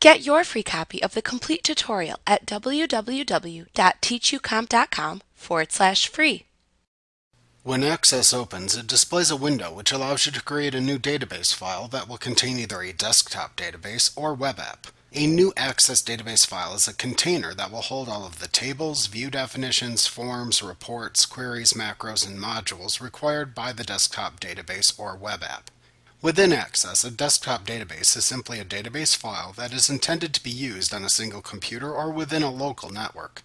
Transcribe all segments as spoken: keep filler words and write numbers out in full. Get your free copy of the complete tutorial at www.teachucomp.com forward slash free. When Access opens, it displays a window which allows you to create a new database file that will contain either a desktop database or web app. A new Access database file is a container that will hold all of the tables, view definitions, forms, reports, queries, macros, and modules required by the desktop database or web app. Within Access, a desktop database is simply a database file that is intended to be used on a single computer or within a local network.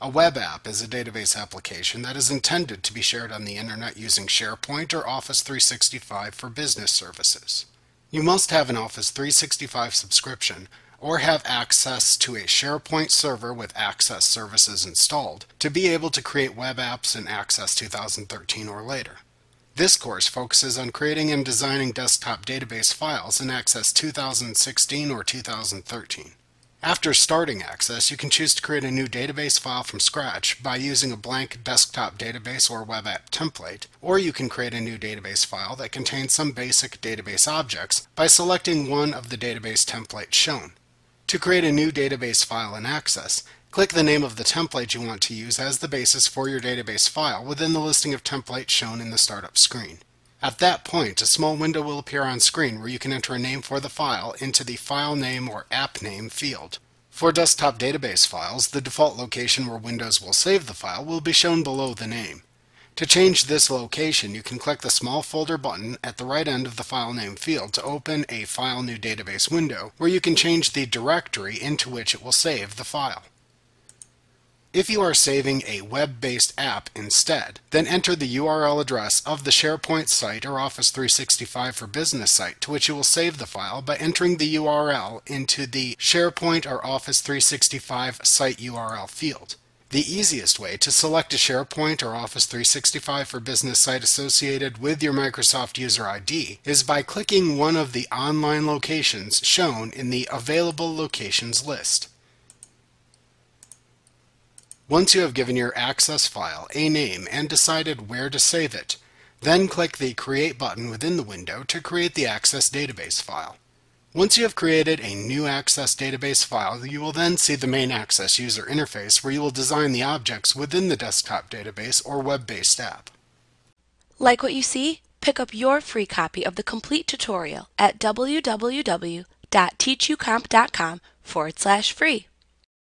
A web app is a database application that is intended to be shared on the internet using SharePoint or Office three sixty-five for business services. You must have an Office three sixty-five subscription or have access to a SharePoint server with Access services installed to be able to create web apps in Access two thousand thirteen or later. This course focuses on creating and designing desktop database files in Access two thousand sixteen or two thousand thirteen. After starting Access, you can choose to create a new database file from scratch by using a blank desktop database or web app template, or you can create a new database file that contains some basic database objects by selecting one of the database templates shown. To create a new database file in Access, click the name of the template you want to use as the basis for your database file within the listing of templates shown in the startup screen. At that point, a small window will appear on screen where you can enter a name for the file into the File Name or App Name field. For desktop database files, the default location where Windows will save the file will be shown below the name. To change this location, you can click the small folder button at the right end of the File Name field to open a File New Database window where you can change the directory into which it will save the file. If you are saving a web-based app instead, then enter the U R L address of the SharePoint site or Office three sixty-five for Business site to which you will save the file by entering the U R L into the SharePoint or Office three sixty-five site U R L field. The easiest way to select a SharePoint or Office three sixty-five for Business site associated with your Microsoft user I D is by clicking one of the online locations shown in the Available Locations list. Once you have given your Access file a name and decided where to save it, then click the Create button within the window to create the Access database file. Once you have created a new Access database file, you will then see the main Access user interface where you will design the objects within the desktop database or web-based app. Like what you see? Pick up your free copy of the complete tutorial at www.teachucomp.com forward slash free.